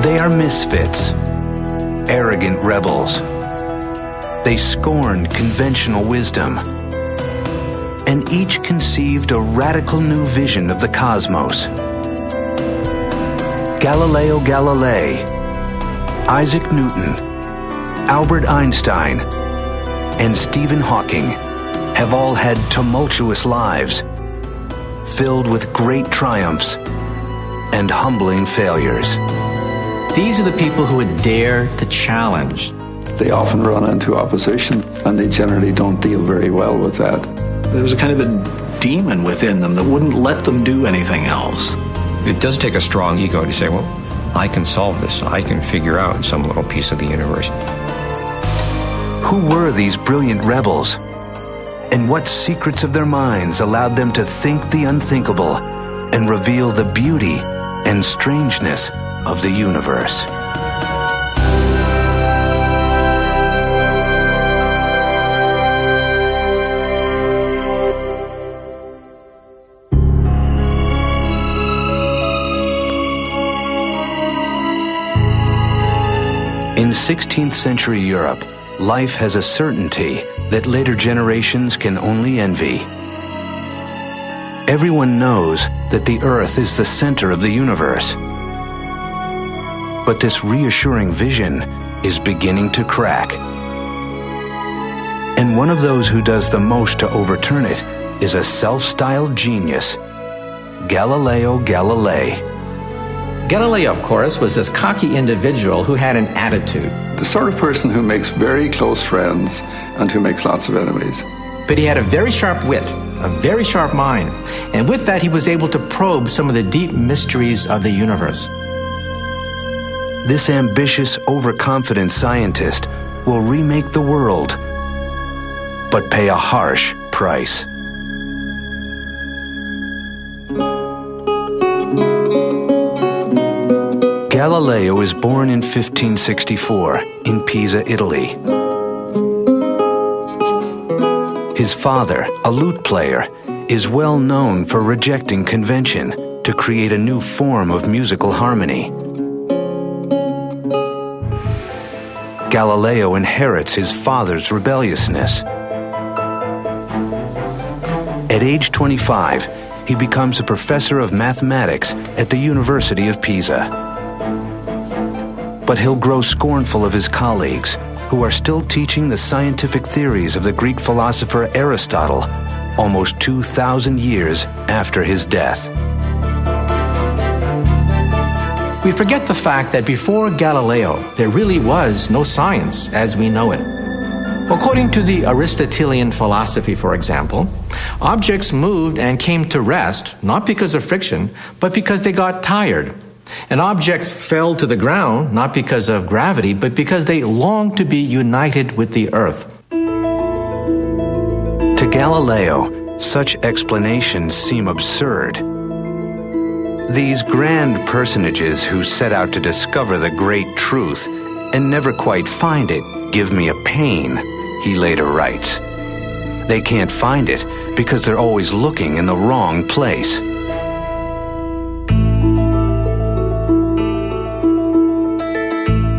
They are misfits, arrogant rebels. They scorned conventional wisdom, and each conceived a radical new vision of the cosmos. Galileo Galilei, Isaac Newton, Albert Einstein, and Stephen Hawking have all had tumultuous lives, filled with great triumphs and humbling failures. These are the people who would dare to challenge. They often run into opposition, and they generally don't deal very well with that. There was a kind of a demon within them that wouldn't let them do anything else. It does take a strong ego to say, well, I can solve this. I can figure out some little piece of the universe. Who were these brilliant rebels? And what secrets of their minds allowed them to think the unthinkable and reveal the beauty and strangeness of the universe? In 16th century Europe, life has a certainty that later generations can only envy. Everyone knows that the Earth is the center of the universe. But this reassuring vision is beginning to crack. And one of those who does the most to overturn it is a self-styled genius, Galileo Galilei. Galileo, of course, was this cocky individual who had an attitude. The sort of person who makes very close friends and who makes lots of enemies. But he had a very sharp wit, a very sharp mind, and with that he was able to probe some of the deep mysteries of the universe. This ambitious, overconfident scientist will remake the world, but pay a harsh price. Galileo was born in 1564 in Pisa, Italy. His father, a lute player, is well known for rejecting convention to create a new form of musical harmony. Galileo inherits his father's rebelliousness. At age 25, he becomes a professor of mathematics at the University of Pisa. But he'll grow scornful of his colleagues, who are still teaching the scientific theories of the Greek philosopher Aristotle almost 2,000 years after his death. We forget the fact that before Galileo, there really was no science as we know it. According to the Aristotelian philosophy, for example, objects moved and came to rest, not because of friction, but because they got tired. And objects fell to the ground, not because of gravity, but because they longed to be united with the earth. To Galileo, such explanations seem absurd. These grand personages who set out to discover the great truth and never quite find it give me a pain, he later writes. They can't find it because they're always looking in the wrong place.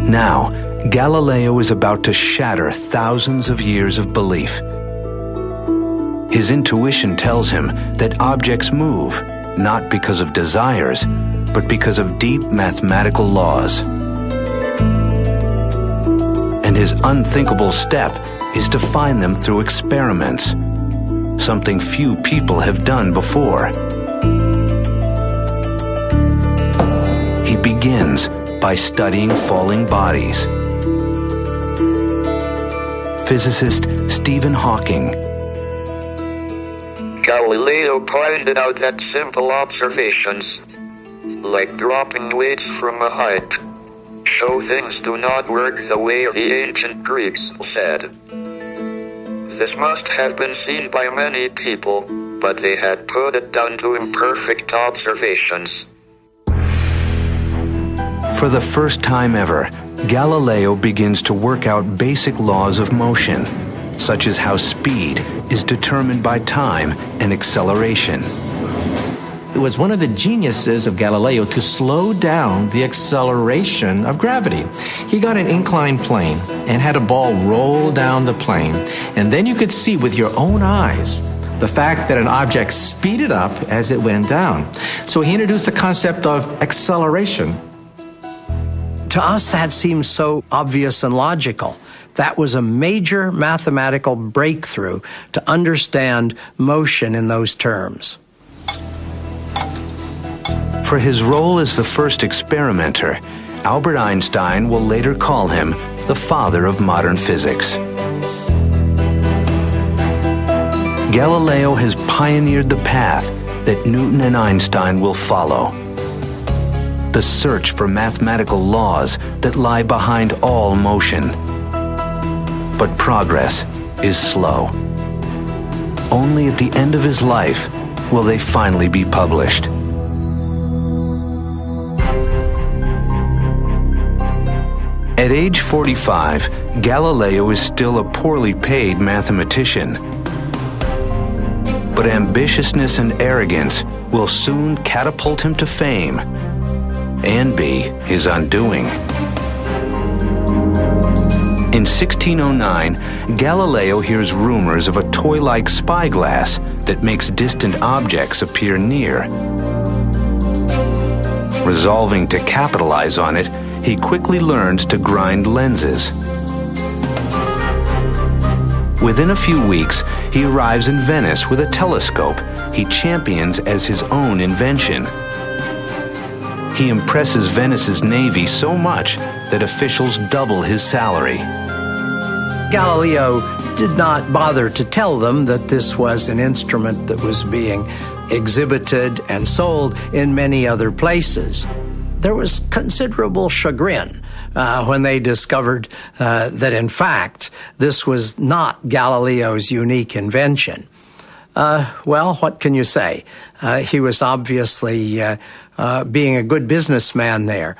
Now, Galileo is about to shatter thousands of years of belief. His intuition tells him that objects move, not because of desires, but because of deep mathematical laws. And his unthinkable step is to find them through experiments, something few people have done before. He begins by studying falling bodies. Physicist Stephen Hawking. Galileo pointed out that simple observations, like dropping weights from a height, show things do not work the way the ancient Greeks said. This must have been seen by many people, but they had put it down to imperfect observations. For the first time ever, Galileo begins to work out basic laws of motion, such as how speed is determined by time and acceleration. It was one of the geniuses of Galileo to slow down the acceleration of gravity. He got an inclined plane and had a ball roll down the plane, and then you could see with your own eyes the fact that an object speeded up as it went down. So he introduced the concept of acceleration. To us, that seems so obvious and logical. That was a major mathematical breakthrough to understand motion in those terms. For his role as the first experimenter, Albert Einstein will later call him the father of modern physics. Galileo has pioneered the path that Newton and Einstein will follow. The search for mathematical laws that lie behind all motion. But progress is slow. Only at the end of his life will they finally be published. At age 45, Galileo is still a poorly paid mathematician. But ambitiousness and arrogance will soon catapult him to fame and be his undoing. In 1609, Galileo hears rumors of a toy-like spyglass that makes distant objects appear near. Resolving to capitalize on it, he quickly learns to grind lenses. Within a few weeks, he arrives in Venice with a telescope he champions as his own invention. He impresses Venice's navy so much that officials double his salary. Galileo did not bother to tell them that this was an instrument that was being exhibited and sold in many other places. There was considerable chagrin when they discovered that, in fact, this was not Galileo's unique invention. Well, what can you say? He was obviously being a good businessman there.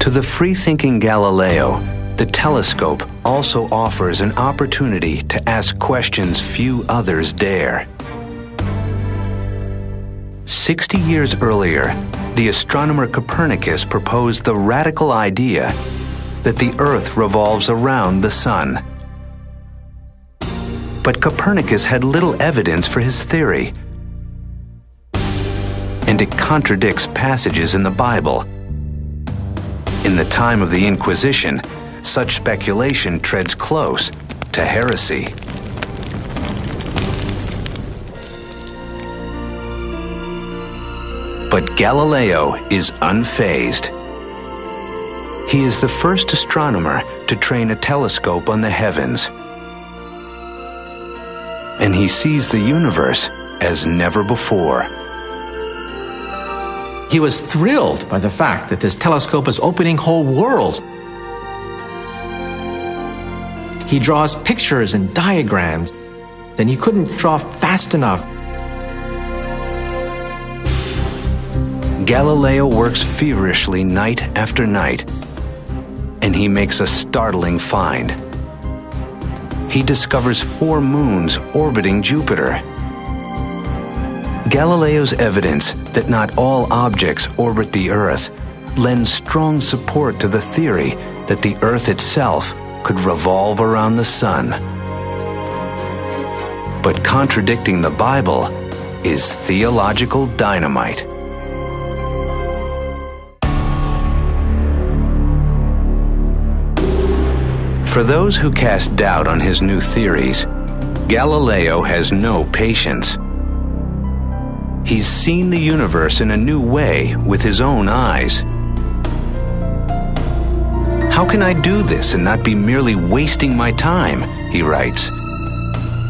To the free-thinking Galileo, the telescope also offers an opportunity to ask questions few others dare. 60 years earlier, the astronomer Copernicus proposed the radical idea that the Earth revolves around the Sun. But Copernicus had little evidence for his theory, and it contradicts passages in the Bible. In the time of the Inquisition, such speculation treads close to heresy. But Galileo is unfazed. He is the first astronomer to train a telescope on the heavens. And he sees the universe as never before. He was thrilled by the fact that this telescope is opening whole worlds. He draws pictures and diagrams, and he couldn't draw fast enough. Galileo works feverishly night after night, and he makes a startling find. He discovers 4 moons orbiting Jupiter. Galileo's evidence that not all objects orbit the Earth lends strong support to the theory that the Earth itself could revolve around the Sun. But contradicting the Bible is theological dynamite. For those who cast doubt on his new theories, Galileo has no patience. He's seen the universe in a new way with his own eyes. "How can I do this and not be merely wasting my time," he writes,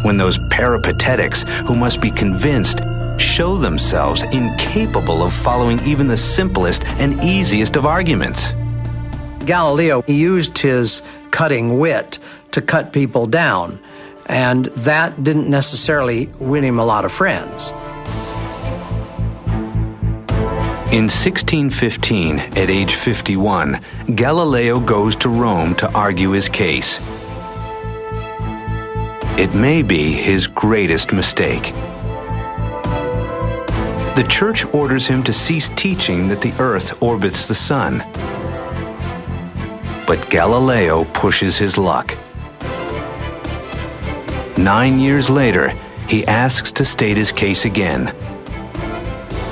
"when those peripatetics who must be convinced show themselves incapable of following even the simplest and easiest of arguments?" Galileo used his cutting wit to cut people down, and that didn't necessarily win him a lot of friends. In 1615, at age 51, Galileo goes to Rome to argue his case. It may be his greatest mistake. the Church orders him to cease teaching that the Earth orbits the Sun. But Galileo pushes his luck. 9 years later, he asks to state his case again.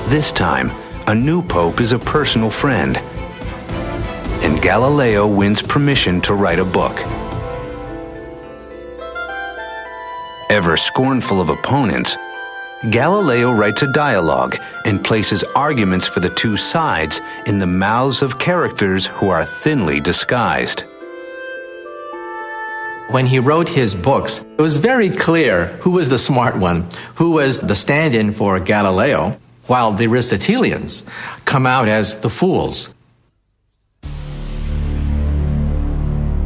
This time, a new pope is a personal friend, and Galileo wins permission to write a book. Ever scornful of opponents, Galileo writes a dialogue and places arguments for the two sides in the mouths of characters who are thinly disguised. When he wrote his books, it was very clear who was the smart one, who was the stand-in for Galileo, while the Aristotelians come out as the fools.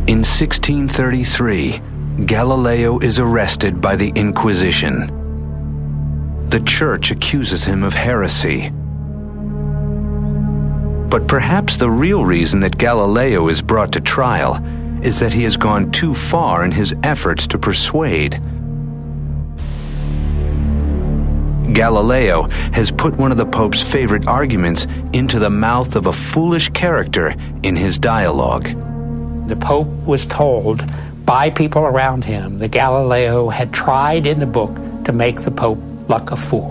In 1633, Galileo is arrested by the Inquisition. The Church accuses him of heresy. But perhaps the real reason that Galileo is brought to trial is that he has gone too far in his efforts to persuade. Galileo has put one of the Pope's favorite arguments into the mouth of a foolish character in his dialogue. The Pope was told by people around him that Galileo had tried in the book to make the Pope look a fool.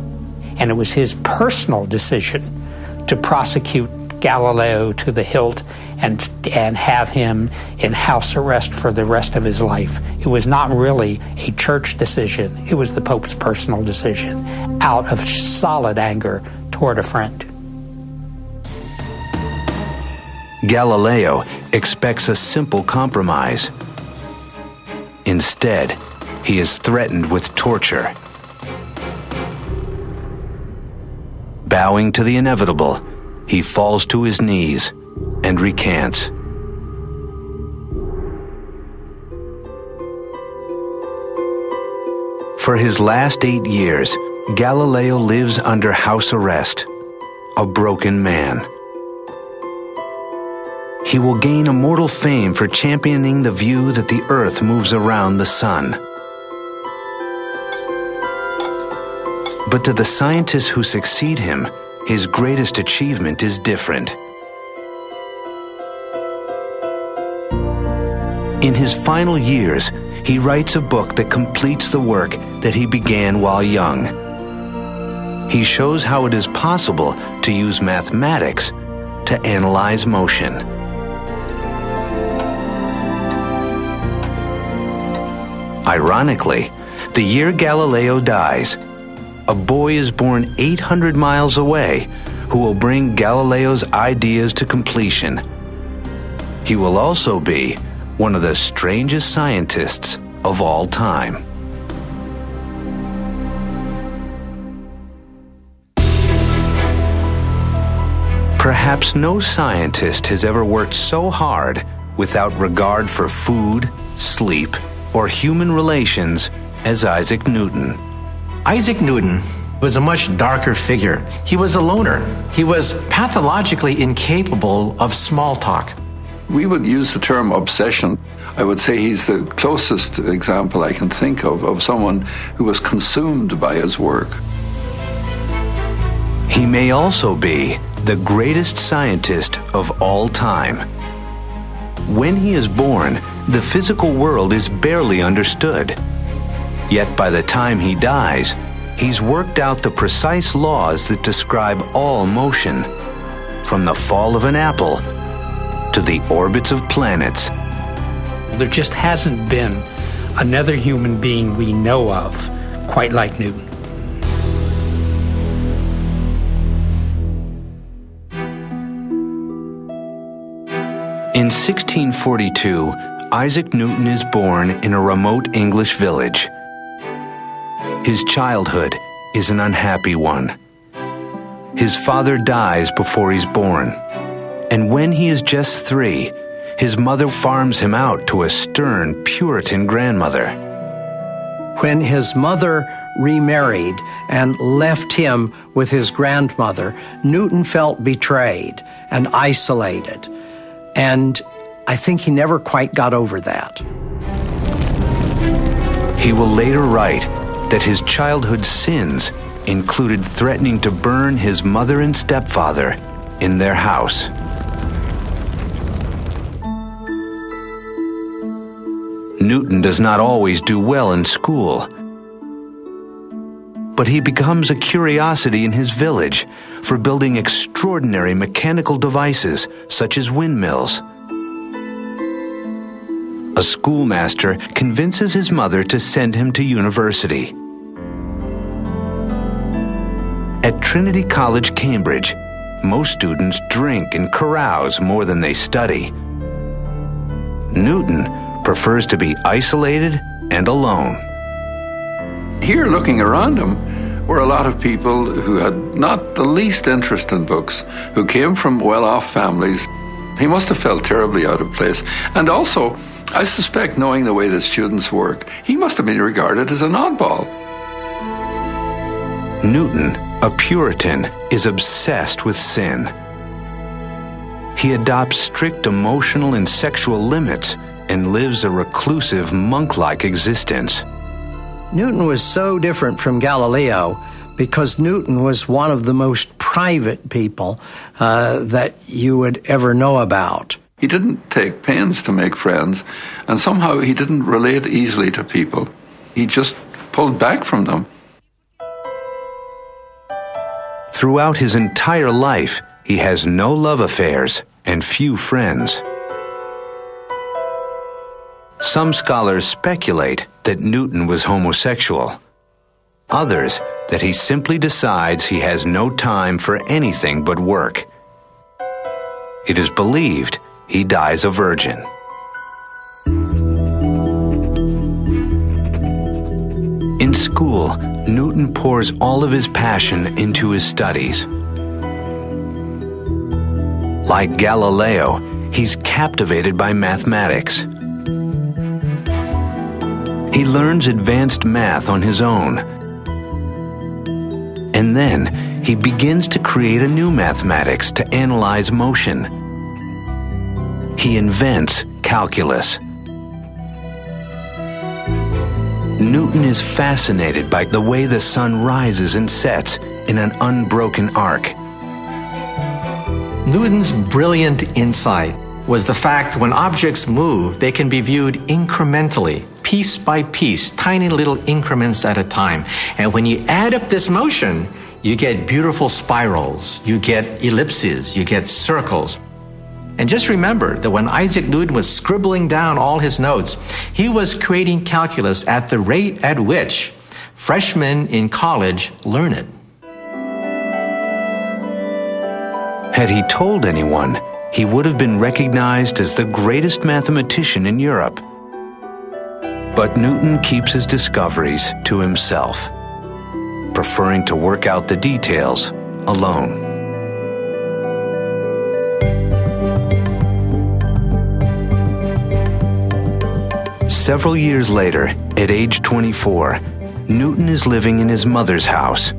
And it was his personal decision to prosecute Galileo to the hilt and have him in house arrest for the rest of his life. It was not really a church decision. It was the Pope's personal decision out of solid anger toward a friend. Galileo expects a simple compromise. Instead, he is threatened with torture. Bowing to the inevitable, he falls to his knees and recants. For his last 8 years, Galileo lives under house arrest, a broken man. He will gain immortal fame for championing the view that the Earth moves around the Sun. But to the scientists who succeed him, his greatest achievement is different. In his final years, he writes a book that completes the work that he began while young. He shows how it is possible to use mathematics to analyze motion. Ironically, the year Galileo dies, a boy is born 800 miles away who will bring Galileo's ideas to completion. He will also be one of the strangest scientists of all time. Perhaps no scientist has ever worked so hard without regard for food, sleep, or human relations as Isaac Newton. Isaac Newton was a much darker figure. He was a loner. He was pathologically incapable of small talk. We would use the term obsession. I would say he's the closest example I can think of someone who was consumed by his work. He may also be the greatest scientist of all time. When he is born, the physical world is barely understood. Yet by the time he dies, he's worked out the precise laws that describe all motion, from the fall of an apple to the orbits of planets. There just hasn't been another human being we know of quite like Newton. In 1642, Isaac Newton is born in a remote English village. His childhood is an unhappy one. His father dies before he's born, and when he is just 3, his mother farms him out to a stern Puritan grandmother. When his mother remarried and left him with his grandmother, Newton felt betrayed and isolated, and I think he never quite got over that. He will later write that his childhood sins included threatening to burn his mother and stepfather in their house. Newton does not always do well in school, but he becomes a curiosity in his village for building extraordinary mechanical devices such as windmills. A schoolmaster convinces his mother to send him to university. At Trinity College, Cambridge, most students drink and carouse more than they study. Newton prefers to be isolated and alone. Here, looking around him, were a lot of people who had not the least interest in books, who came from well-off families. He must have felt terribly out of place. And also, I suspect, knowing the way that students work, he must have been regarded as an oddball. Newton, a Puritan, is obsessed with sin. He adopts strict emotional and sexual limits and lives a reclusive, monk-like existence. Newton was so different from Galileo because Newton was one of the most private people that you would ever know about. He didn't take pains to make friends, and somehow he didn't relate easily to people. He just pulled back from them. Throughout his entire life, he has no love affairs and few friends. Some scholars speculate that Newton was homosexual. Others, that he simply decides he has no time for anything but work. It is believed he dies a virgin. In school, Newton pours all of his passion into his studies. Like Galileo, he's captivated by mathematics. He learns advanced math on his own. And then he begins to create a new mathematics to analyze motion. He invents calculus. Newton is fascinated by the way the sun rises and sets in an unbroken arc. Newton's brilliant insight was the fact that when objects move, they can be viewed incrementally, piece by piece, tiny little increments at a time. And when you add up this motion, you get beautiful spirals, you get ellipses, you get circles. And just remember that when Isaac Newton was scribbling down all his notes, he was creating calculus at the rate at which freshmen in college learn it. Had he told anyone, he would have been recognized as the greatest mathematician in Europe. But Newton keeps his discoveries to himself, preferring to work out the details alone. Several years later, at age 24, Newton is living in his mother's house.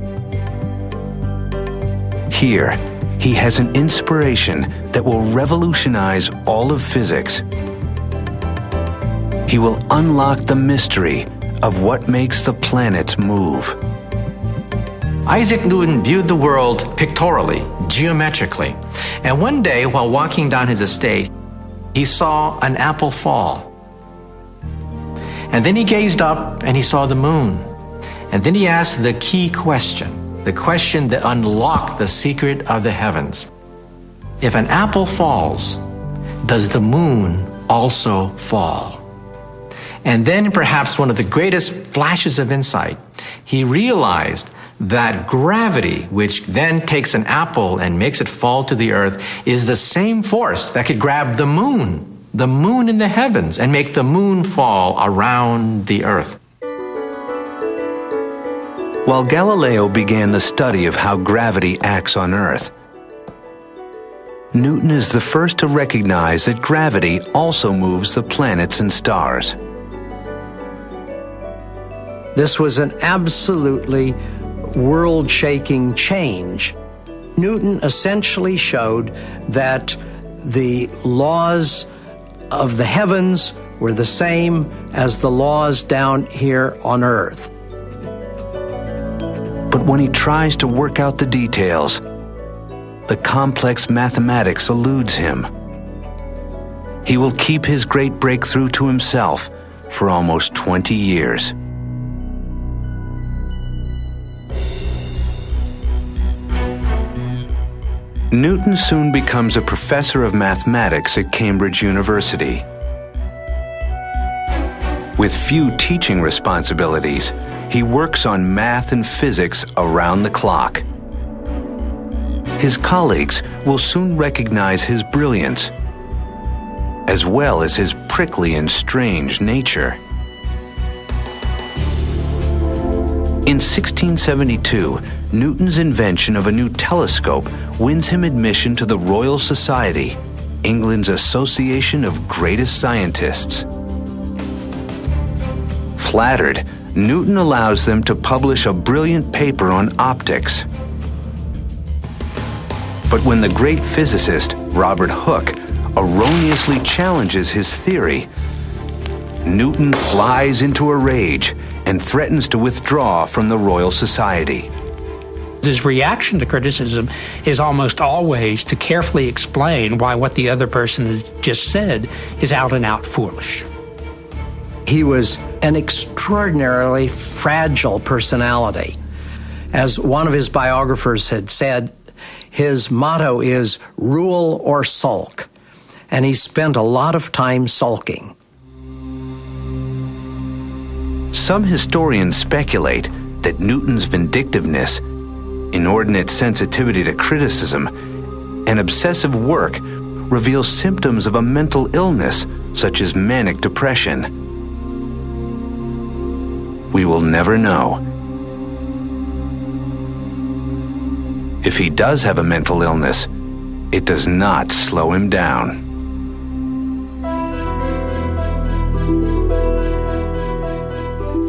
Here, he has an inspiration that will revolutionize all of physics. He will unlock the mystery of what makes the planets move. Isaac Newton viewed the world pictorially, geometrically. And one day, while walking down his estate, he saw an apple fall. And then he gazed up and he saw the moon. And then he asked the key question, the question that unlocked the secret of the heavens. If an apple falls, does the moon also fall? And then, perhaps one of the greatest flashes of insight, he realized that gravity, which then takes an apple and makes it fall to the earth, is the same force that could grab the moon in the heavens, and make the moon fall around the earth. While Galileo began the study of how gravity acts on Earth, Newton is the first to recognize that gravity also moves the planets and stars. This was an absolutely world-shaking change. Newton essentially showed that the laws of the heavens were the same as the laws down here on Earth. But when he tries to work out the details, the complex mathematics eludes him. He will keep his great breakthrough to himself for almost 20 years. Newton soon becomes a professor of mathematics at Cambridge University. With few teaching responsibilities, he works on math and physics around the clock. His colleagues will soon recognize his brilliance, as well as his prickly and strange nature. In 1672, Newton's invention of a new telescope wins him admission to the Royal Society, England's Association of Greatest Scientists. Flattered, Newton allows them to publish a brilliant paper on optics. But when the great physicist Robert Hooke erroneously challenges his theory, Newton flies into a rage and threatens to withdraw from the Royal Society. His reaction to criticism is almost always to carefully explain why what the other person has just said is out and out foolish. He was an extraordinarily fragile personality. As one of his biographers had said, his motto is rule or sulk, and he spent a lot of time sulking. Some historians speculate that Newton's vindictiveness, inordinate sensitivity to criticism, and obsessive work reveal symptoms of a mental illness such as manic depression. We will never know. If he does have a mental illness, it does not slow him down.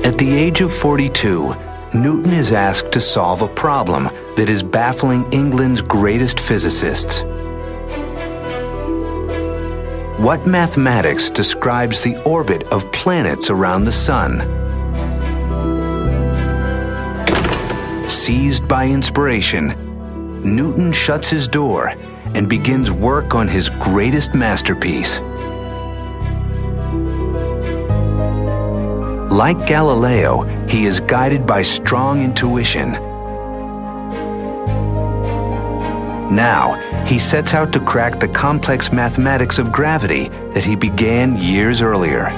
At the age of 42, Newton is asked to solve a problem that is baffling England's greatest physicists. What mathematics describes the orbit of planets around the sun? Seized by inspiration, Newton shuts his door and begins work on his greatest masterpiece. Like Galileo, he is guided by strong intuition. Now, he sets out to crack the complex mathematics of gravity that he began years earlier.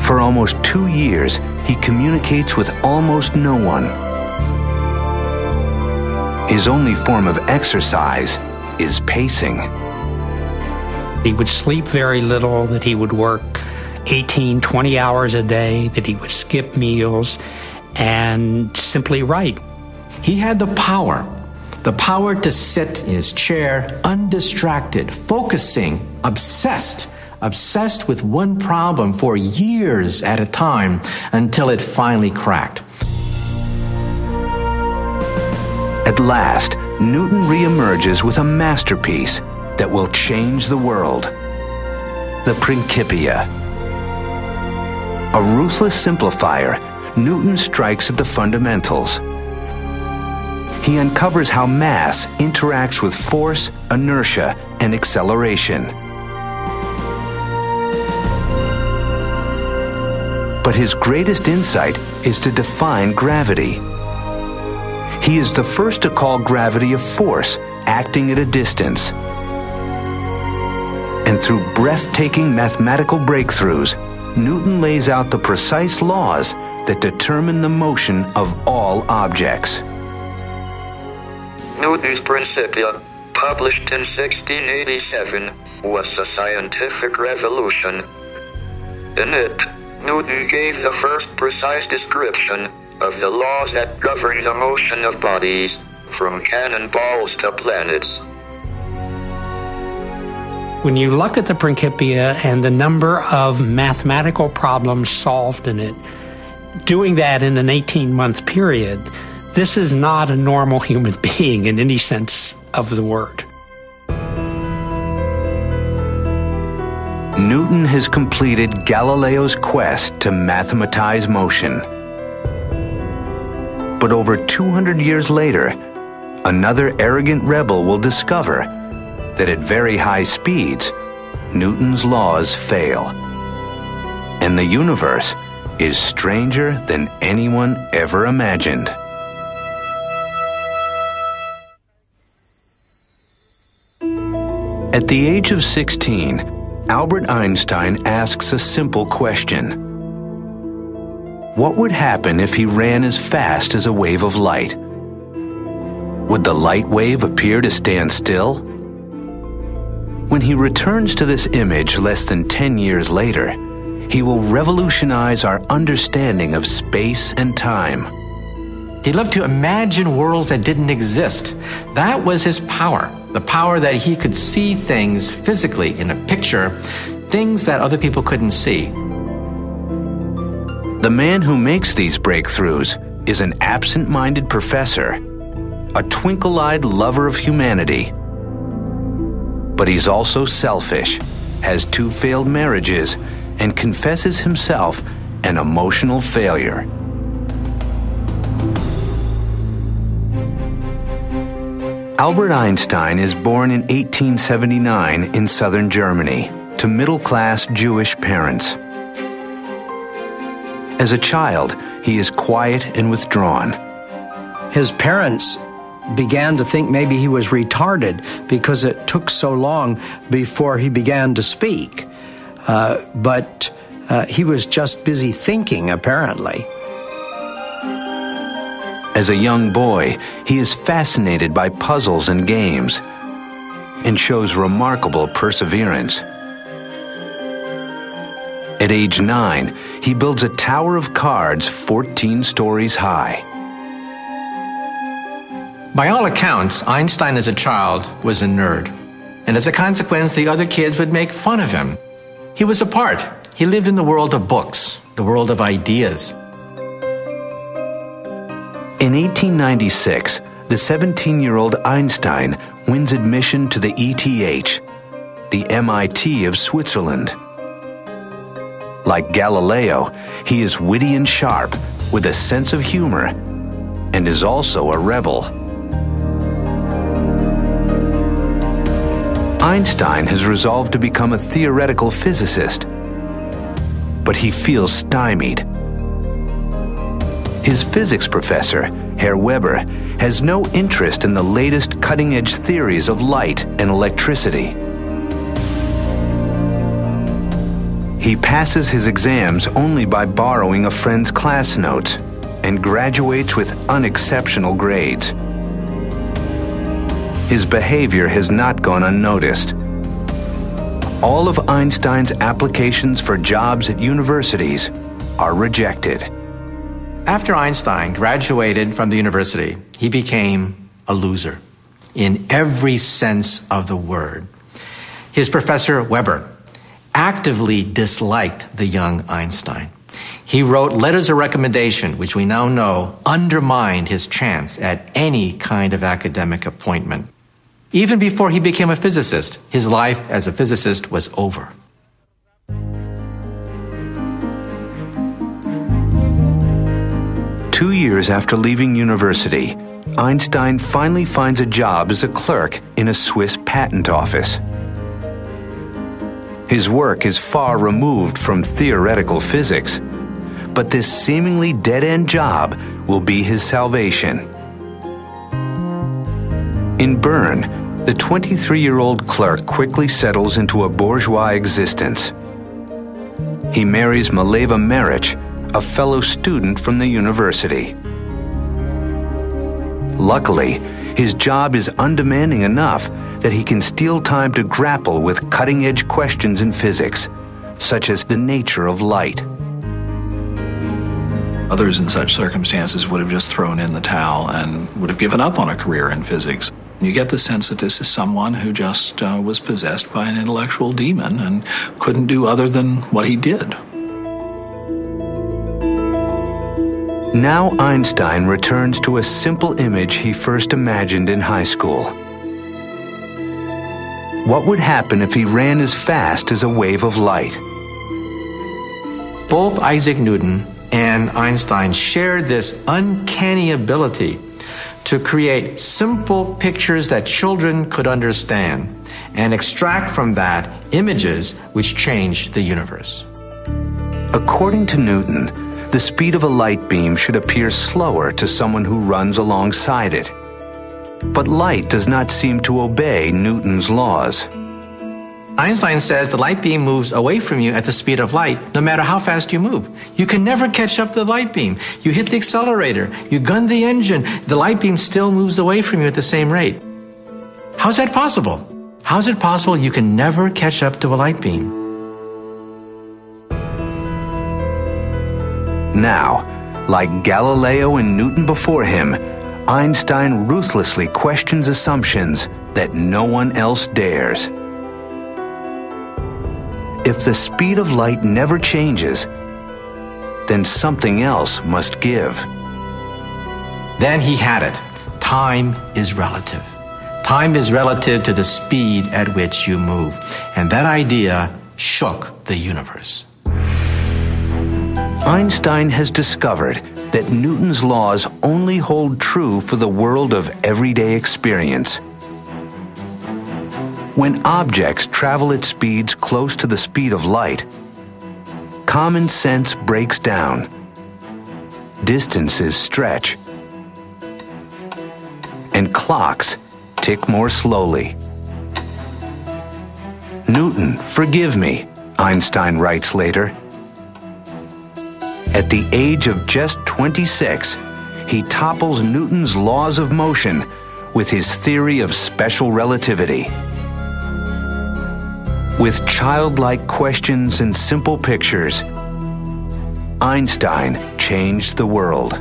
For almost 2 years, he communicates with almost no one. His only form of exercise is pacing. He would sleep very little, that he would work 18, 20 hours a day, that he would skip meals and simply write. He had the power to sit in his chair undistracted, focusing, obsessed with one problem for years at a time until it finally cracked. At last, Newton reemerges with a masterpiece that will change the world. The Principia. A ruthless simplifier, Newton strikes at the fundamentals. He uncovers how mass interacts with force, inertia, and acceleration. But his greatest insight is to define gravity. He is the first to call gravity a force acting at a distance. And through breathtaking mathematical breakthroughs, Newton lays out the precise laws that determine the motion of all objects. Newton's Principia, published in 1687, was a scientific revolution. In it, Newton gave the first precise description of the laws that govern the motion of bodies, from cannonballs to planets. When you look at the Principia and the number of mathematical problems solved in it, doing that in an 18-month period, this is not a normal human being in any sense of the word. Newton has completed Galileo's quest to mathematize motion. But over 200 years later, another arrogant rebel will discover that at very high speeds, Newton's laws fail. And the universe is stranger than anyone ever imagined. At the age of 16, Albert Einstein asks a simple question. What would happen if he ran as fast as a wave of light? Would the light wave appear to stand still? When he returns to this image less than 10 years later, he will revolutionize our understanding of space and time. He loved to imagine worlds that didn't exist. That was his power, the power that he could see things physically in a picture, things that other people couldn't see. The man who makes these breakthroughs is an absent-minded professor, a twinkle-eyed lover of humanity. But he's also selfish, has 2 failed marriages, and confesses himself an emotional failure. Albert Einstein is born in 1879 in southern Germany to middle-class Jewish parents. As a child, he is quiet and withdrawn. His parents began to think maybe he was retarded because it took so long before he began to speak. But he was just busy thinking, apparently. As a young boy, he is fascinated by puzzles and games and shows remarkable perseverance. At age 9, he builds a tower of cards 14 stories high. By all accounts, Einstein as a child was a nerd. And as a consequence, the other kids would make fun of him. He was apart. He lived in the world of books, the world of ideas. In 1896, the 17-year-old Einstein wins admission to the ETH, the MIT of Switzerland. Like Galileo, he is witty and sharp, with a sense of humor, and is also a rebel. Einstein has resolved to become a theoretical physicist, but he feels stymied. His physics professor, Herr Weber, has no interest in the latest cutting-edge theories of light and electricity. He passes his exams only by borrowing a friend's class notes and graduates with unexceptional grades. His behavior has not gone unnoticed. All of Einstein's applications for jobs at universities are rejected. After Einstein graduated from the university, he became a loser in every sense of the word. His professor, Weber, actively disliked the young Einstein. He wrote letters of recommendation, which we now know undermined his chance at any kind of academic appointment. Even before he became a physicist, his life as a physicist was over. Two years after leaving university, Einstein finally finds a job as a clerk in a Swiss patent office. His work is far removed from theoretical physics, but this seemingly dead-end job will be his salvation. In Bern, the 23-year-old clerk quickly settles into a bourgeois existence. He marries Mileva Maric, a fellow student from the university. Luckily, his job is undemanding enough that he can steal time to grapple with cutting-edge questions in physics, such as the nature of light. Others in such circumstances would have just thrown in the towel and would have given up on a career in physics. You get the sense that this is someone who just was possessed by an intellectual demon and couldn't do other than what he did. Now Einstein returns to a simple image he first imagined in high school. What would happen if he ran as fast as a wave of light? Both Isaac Newton and Einstein shared this uncanny ability to create simple pictures that children could understand and extract from that images which changed the universe. According to Newton, the speed of a light beam should appear slower to someone who runs alongside it. But light does not seem to obey Newton's laws. Einstein says the light beam moves away from you at the speed of light no matter how fast you move. You can never catch up the light beam. You hit the accelerator, you gun the engine, the light beam still moves away from you at the same rate. How's that possible? How's it possible you can never catch up to a light beam? Now, like Galileo and Newton before him, Einstein ruthlessly questions assumptions that no one else dares. If the speed of light never changes, then something else must give. Then he had it. Time is relative. Time is relative to the speed at which you move. And that idea shook the universe. Einstein has discovered that Newton's laws only hold true for the world of everyday experience. When objects travel at speeds close to the speed of light, common sense breaks down, distances stretch, and clocks tick more slowly. "Newton, forgive me," Einstein writes later. At the age of just 26, he topples Newton's laws of motion with his theory of special relativity. With childlike questions and simple pictures, Einstein changed the world.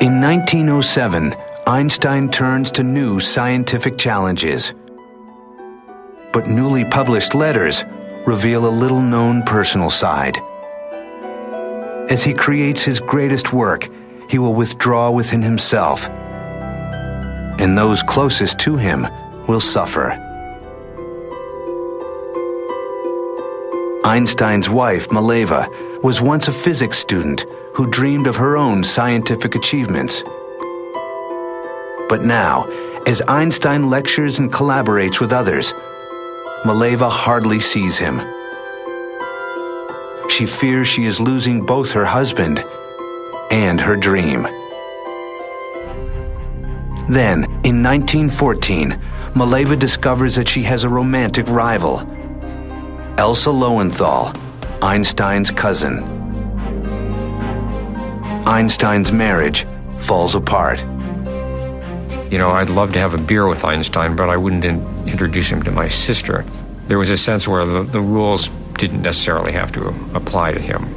In 1907, Einstein turns to new scientific challenges. But newly published letters reveal a little-known personal side. As he creates his greatest work, he will withdraw within himself, and those closest to him will suffer. Einstein's wife, Mileva, was once a physics student who dreamed of her own scientific achievements. But now, as Einstein lectures and collaborates with others, Mileva hardly sees him. She fears she is losing both her husband and her dream. Then, in 1914, Mileva discovers that she has a romantic rival, Elsa Lowenthal, Einstein's cousin. Einstein's marriage falls apart. You know, I'd love to have a beer with Einstein, but I wouldn't introduce him to my sister. There was a sense where the rules didn't necessarily have to apply to him.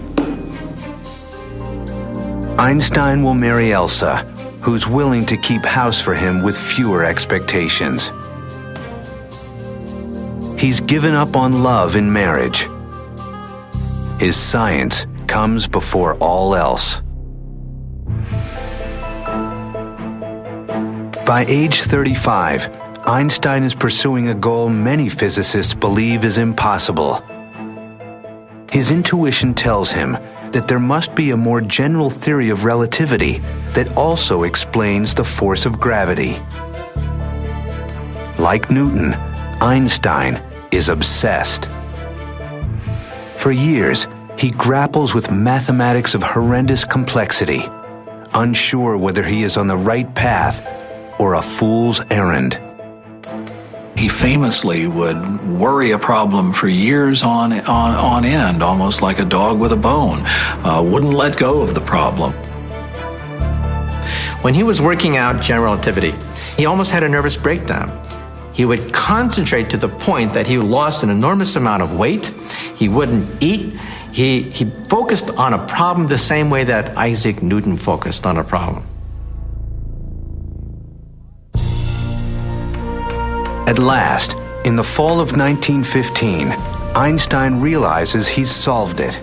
Einstein will marry Elsa, who's willing to keep house for him with fewer expectations. He's given up on love in marriage. His science comes before all else. By age 35, Einstein is pursuing a goal many physicists believe is impossible. His intuition tells him that there must be a more general theory of relativity that also explains the force of gravity. Like Newton, Einstein is obsessed. For years, he grapples with mathematics of horrendous complexity, unsure whether he is on the right path or a fool's errand. He famously would worry a problem for years on end, almost like a dog with a bone, wouldn't let go of the problem. When he was working out general relativity, he almost had a nervous breakdown. He would concentrate to the point that he lost an enormous amount of weight, he wouldn't eat, he focused on a problem the same way that Isaac Newton focused on a problem. At last, in the fall of 1915, Einstein realizes he's solved it.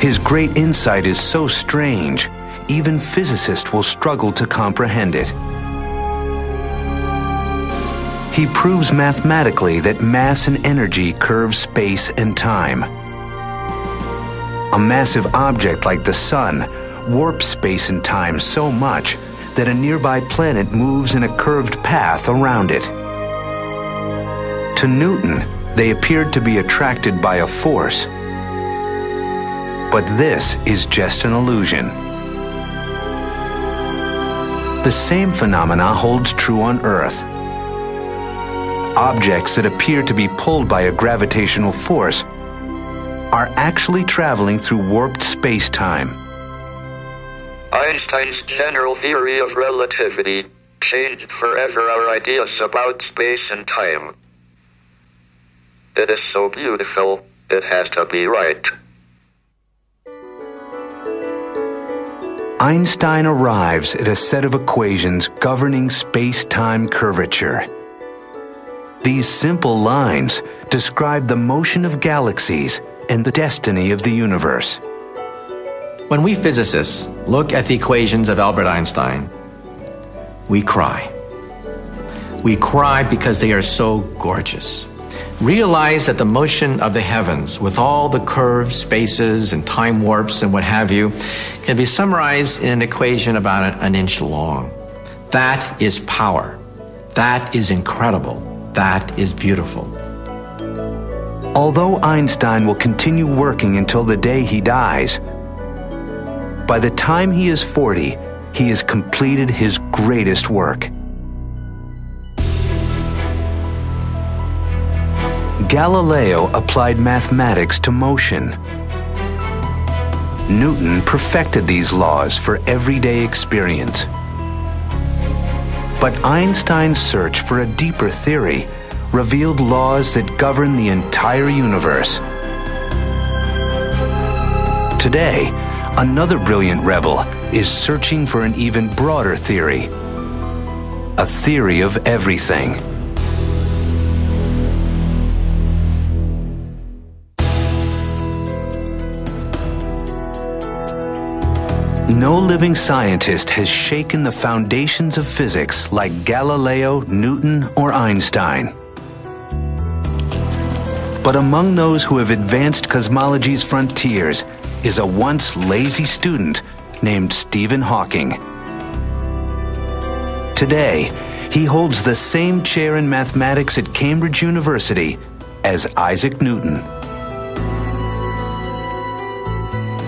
His great insight is so strange, even physicists will struggle to comprehend it. he proves mathematically that mass and energy curve space and time. A massive object like the Sun warps space and time so much that a nearby planet moves in a curved path around it. To Newton, they appeared to be attracted by a force. But this is just an illusion. The same phenomena holds true on Earth. Objects that appear to be pulled by a gravitational force are actually traveling through warped space-time. Einstein's general theory of relativity changed forever our ideas about space and time. It is so beautiful, it has to be right. Einstein arrives at a set of equations governing space-time curvature. These simple lines describe the motion of galaxies and the destiny of the universe. When we physicists look at the equations of Albert Einstein, we cry. We cry because they are so gorgeous. Realize that the motion of the heavens, with all the curved spaces and time warps and what have you, can be summarized in an equation about an inch long. That is power. That is incredible. That is beautiful. Although Einstein will continue working until the day he dies, by the time he is 40, he has completed his greatest work. Galileo applied mathematics to motion. Newton perfected these laws for everyday experience. But Einstein's search for a deeper theory revealed laws that govern the entire universe. Today, another brilliant rebel is searching for an even broader theory, a theory of everything. No living scientist has shaken the foundations of physics like Galileo, Newton, or Einstein. But among those who have advanced cosmology's frontiers is a once lazy student named Stephen Hawking. Today, he holds the same chair in mathematics at Cambridge University as Isaac Newton.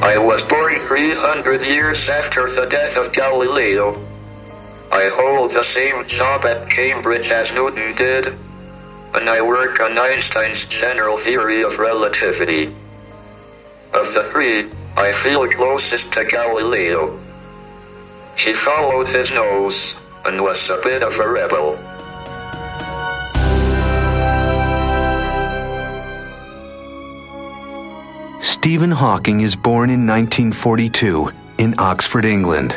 I was born 300 years after the death of Galileo. I hold the same job at Cambridge as Newton did, and I work on Einstein's general theory of relativity. Of the three, I feel closest to Galileo. He followed his nose, and was a bit of a rebel. Stephen Hawking is born in 1942 in Oxford, England.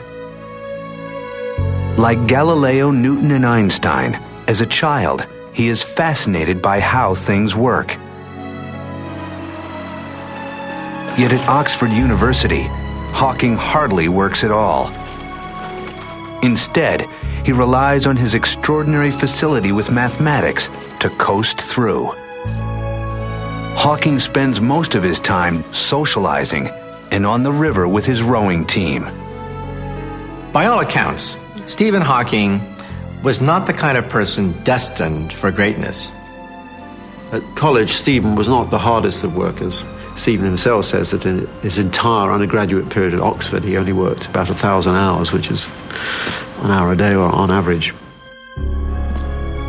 Like Galileo, Newton, and Einstein, as a child, he is fascinated by how things work. Yet at Oxford University, Hawking hardly works at all. Instead, he relies on his extraordinary facility with mathematics to coast through. Hawking spends most of his time socializing and on the river with his rowing team. By all accounts, Stephen Hawking was not the kind of person destined for greatness. At college, Stephen was not the hardest of workers. Stephen himself says that in his entire undergraduate period at Oxford, he only worked about 1,000 hours, which is an hour a day or on average.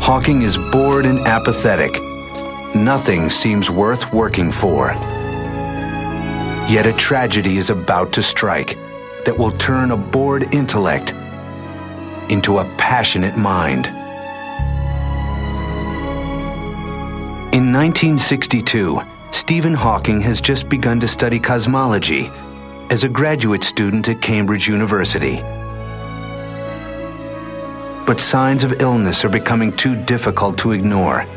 Hawking is bored and apathetic. Nothing seems worth working for. Yet a tragedy is about to strike that will turn a bored intellect into a passionate mind. In 1962, Stephen Hawking has just begun to study cosmology as a graduate student at Cambridge University. But signs of illness are becoming too difficult to ignore.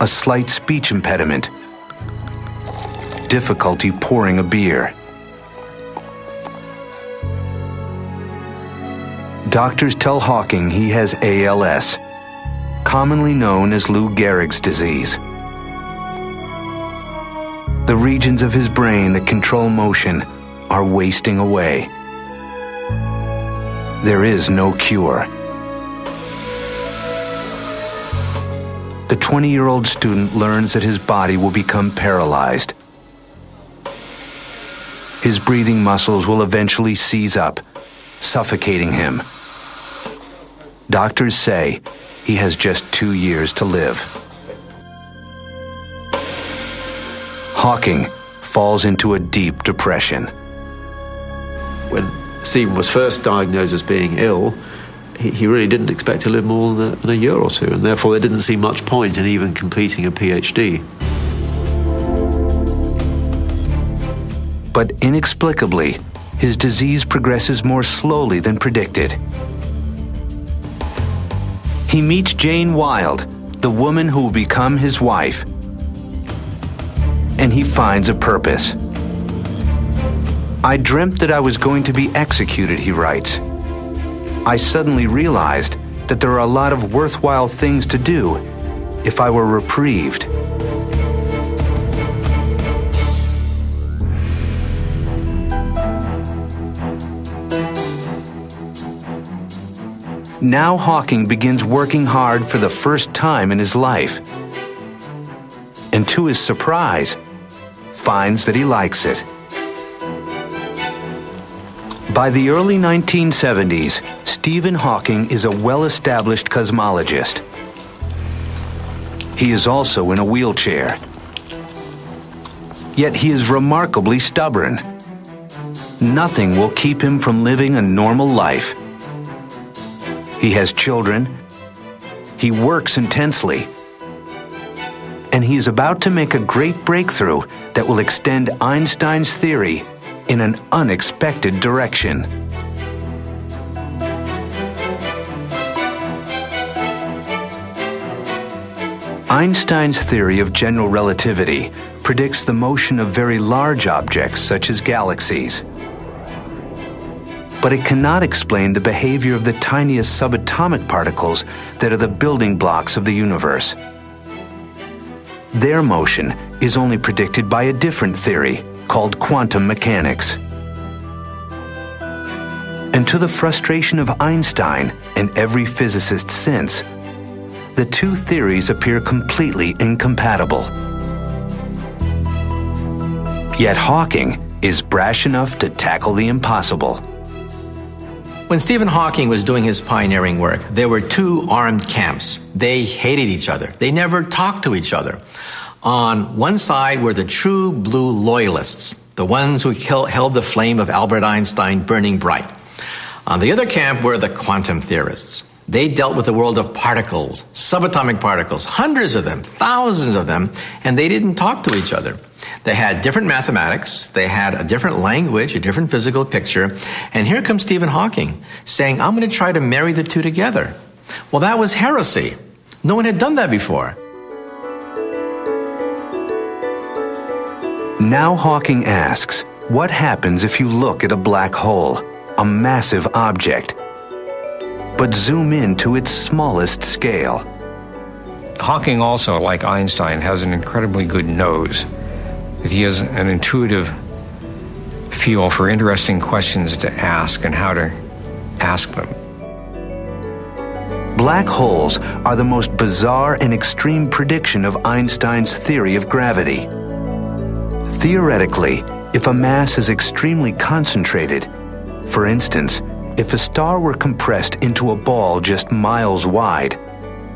A slight speech impediment, difficulty pouring a beer. Doctors tell Hawking he has ALS, commonly known as Lou Gehrig's disease. The regions of his brain that control motion are wasting away. There is no cure. The 20-year-old student learns that his body will become paralyzed. His breathing muscles will eventually seize up, suffocating him. Doctors say he has just 2 years to live. Hawking falls into a deep depression. When Stephen was first diagnosed as being ill, he really didn't expect to live more than a year or two, and therefore there didn't seem much point in even completing a PhD. But inexplicably, his disease progresses more slowly than predicted. He meets Jane Wilde, the woman who will become his wife, and he finds a purpose. "I dreamt that I was going to be executed," he writes. "I suddenly realized that there are a lot of worthwhile things to do if I were reprieved." Now Hawking begins working hard for the first time in his life, and to his surprise, finds that he likes it. By the early 1970s, Stephen Hawking is a well-established cosmologist. He is also in a wheelchair. Yet he is remarkably stubborn. Nothing will keep him from living a normal life. He has children, he works intensely, and he is about to make a great breakthrough that will extend Einstein's theory in an unexpected direction. Einstein's theory of general relativity predicts the motion of very large objects, such as galaxies. But it cannot explain the behavior of the tiniest subatomic particles that are the building blocks of the universe. Their motion is only predicted by a different theory, called quantum mechanics. And to the frustration of Einstein and every physicist since, the two theories appear completely incompatible. Yet Hawking is brash enough to tackle the impossible. When Stephen Hawking was doing his pioneering work, there were two armed camps. They hated each other. They never talked to each other. On one side were the true blue loyalists, the ones who held the flame of Albert Einstein burning bright. On the other camp were the quantum theorists. They dealt with the world of particles, subatomic particles, hundreds of them, thousands of them, and they didn't talk to each other. They had different mathematics, they had a different language, a different physical picture, and here comes Stephen Hawking saying, "I'm going to try to marry the two together." Well, that was heresy. No one had done that before. Now Hawking asks, what happens if you look at a black hole, a massive object, but zoom in to its smallest scale? Hawking also, like Einstein, has an incredibly good nose. That he has an intuitive feel for interesting questions to ask and how to ask them. Black holes are the most bizarre and extreme prediction of Einstein's theory of gravity. Theoretically, if a mass is extremely concentrated, for instance, if a star were compressed into a ball just miles wide,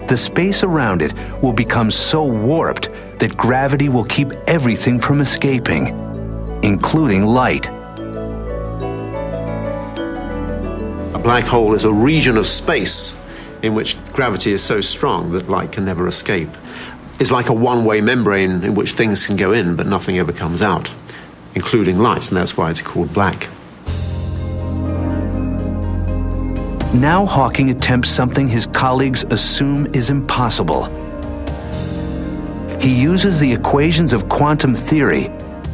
the space around it will become so warped that gravity will keep everything from escaping, including light. A black hole is a region of space in which gravity is so strong that light can never escape. It's like a one-way membrane in which things can go in, but nothing ever comes out, including light, and that's why it's called black. Now Hawking attempts something his colleagues assume is impossible. He uses the equations of quantum theory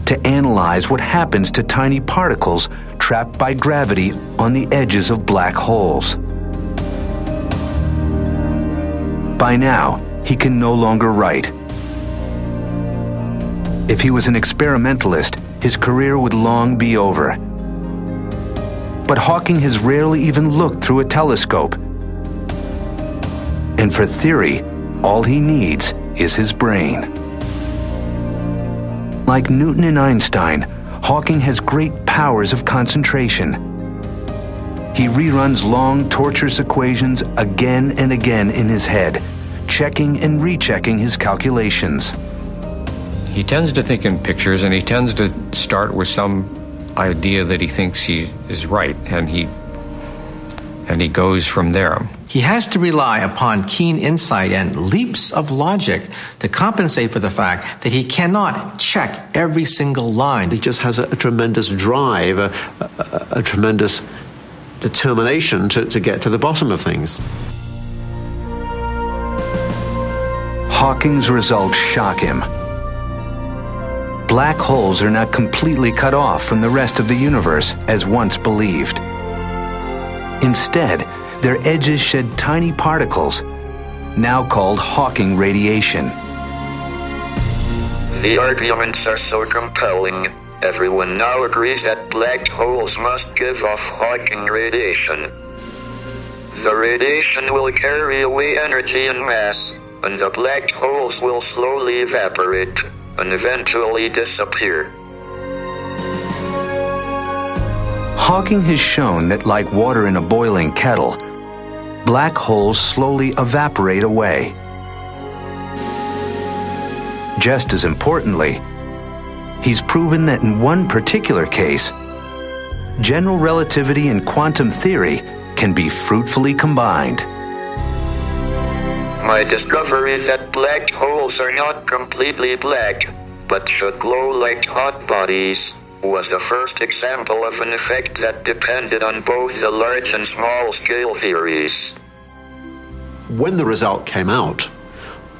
to analyze what happens to tiny particles trapped by gravity on the edges of black holes. By now, he can no longer write. If he was an experimentalist, his career would long be over. But Hawking has rarely even looked through a telescope. And for theory, all he needs is his brain. Like Newton and Einstein, Hawking has great powers of concentration. He reruns long, torturous equations again and again in his head, checking and rechecking his calculations. He tends to think in pictures, and he tends to start with some idea that he thinks he is right, and he goes from there. He has to rely upon keen insight and leaps of logic to compensate for the fact that he cannot check every single line. He just has a tremendous drive, a tremendous determination to get to the bottom of things. Hawking's results shock him. Black holes are not completely cut off from the rest of the universe, as once believed. Instead, their edges shed tiny particles, now called Hawking radiation. The arguments are so compelling, everyone now agrees that black holes must give off Hawking radiation. The radiation will carry away energy and mass, and the black holes will slowly evaporate and eventually disappear. Hawking has shown that, like water in a boiling kettle, black holes slowly evaporate away. Just as importantly, he's proven that in one particular case, general relativity and quantum theory can be fruitfully combined. My discovery that black holes are not completely black, but should glow like hot bodies, was the first example of an effect that depended on both the large and small scale theories. When the result came out,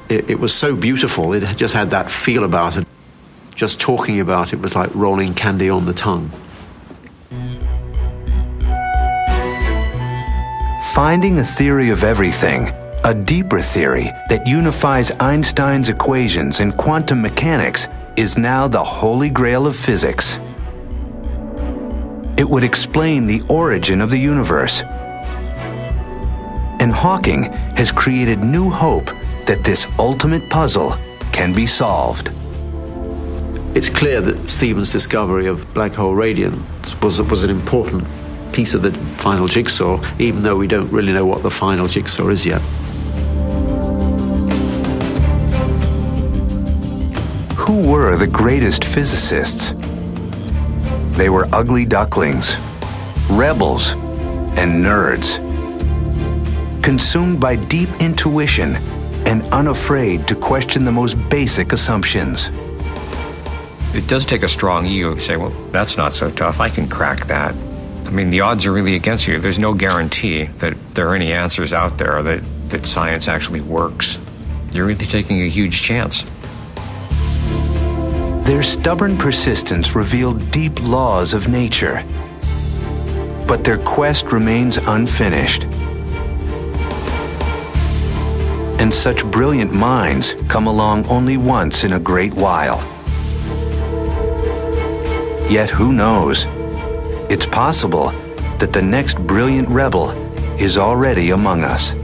it was so beautiful, it just had that feel about it. Just talking about it was like rolling candy on the tongue. Finding a theory of everything, a deeper theory that unifies Einstein's equations and quantum mechanics, is now the holy grail of physics. It would explain the origin of the universe. And Hawking has created new hope that this ultimate puzzle can be solved. It's clear that Stephen's discovery of black hole radiance was an important piece of the final jigsaw, even though we don't really know what the final jigsaw is yet. Who were the greatest physicists? They were ugly ducklings, rebels, and nerds, consumed by deep intuition and unafraid to question the most basic assumptions. It does take a strong ego to say, well, that's not so tough, I can crack that. I mean, the odds are really against you. There's no guarantee that there are any answers out there, that science actually works. You're really taking a huge chance. Their stubborn persistence revealed deep laws of nature, but their quest remains unfinished. And such brilliant minds come along only once in a great while. Yet who knows? It's possible that the next brilliant rebel is already among us.